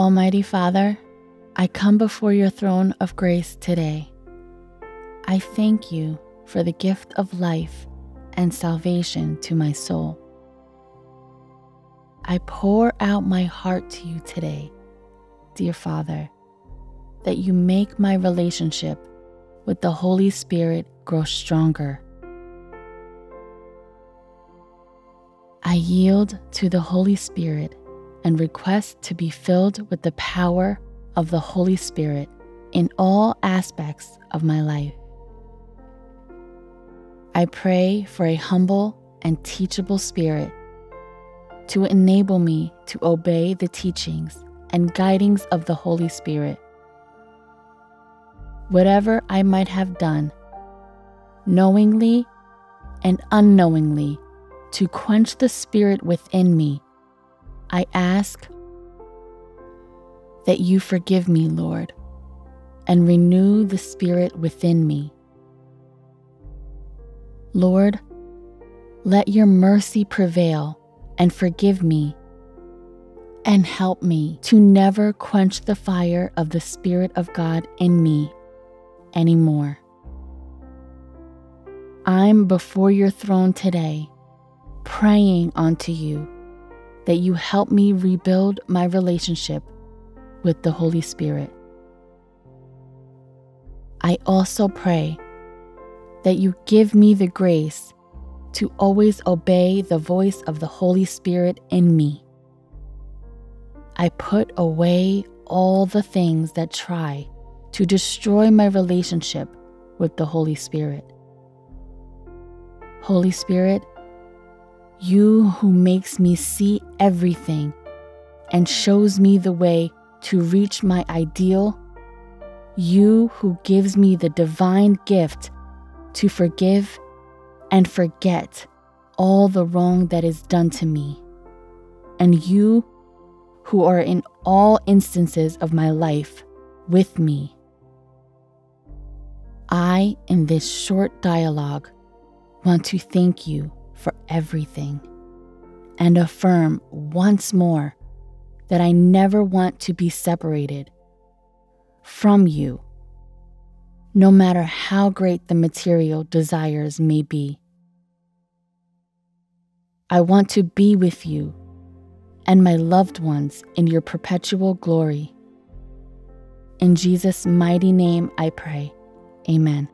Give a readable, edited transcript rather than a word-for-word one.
Almighty Father, I come before your throne of grace today. I thank you for the gift of life and salvation to my soul. I pour out my heart to you today, dear Father, that you make my relationship with the Holy Spirit grow stronger. I yield to the Holy Spirit and request to be filled with the power of the Holy Spirit in all aspects of my life. I pray for a humble and teachable spirit to enable me to obey the teachings and guidings of the Holy Spirit. Whatever I might have done, knowingly and unknowingly, to quench the spirit within me, I ask that you forgive me, Lord, and renew the spirit within me. Lord, let your mercy prevail and forgive me, and help me to never quench the fire of the Spirit of God in me anymore. I'm before your throne today, praying unto you that you help me rebuild my relationship with the Holy Spirit. I also pray that you give me the grace to always obey the voice of the Holy Spirit in me. I put away all the things that try to destroy my relationship with the Holy Spirit. Holy Spirit, you who makes me see everything and shows me the way to reach my ideal, you who gives me the divine gift to forgive and forget all the wrong that is done to me, and you who are in all instances of my life with me. I, in this short dialogue, want to thank you for everything and affirm once more that I never want to be separated from you, no matter how great the material desires may be. I want to be with you and my loved ones in your perpetual glory. In Jesus' mighty name I pray, amen.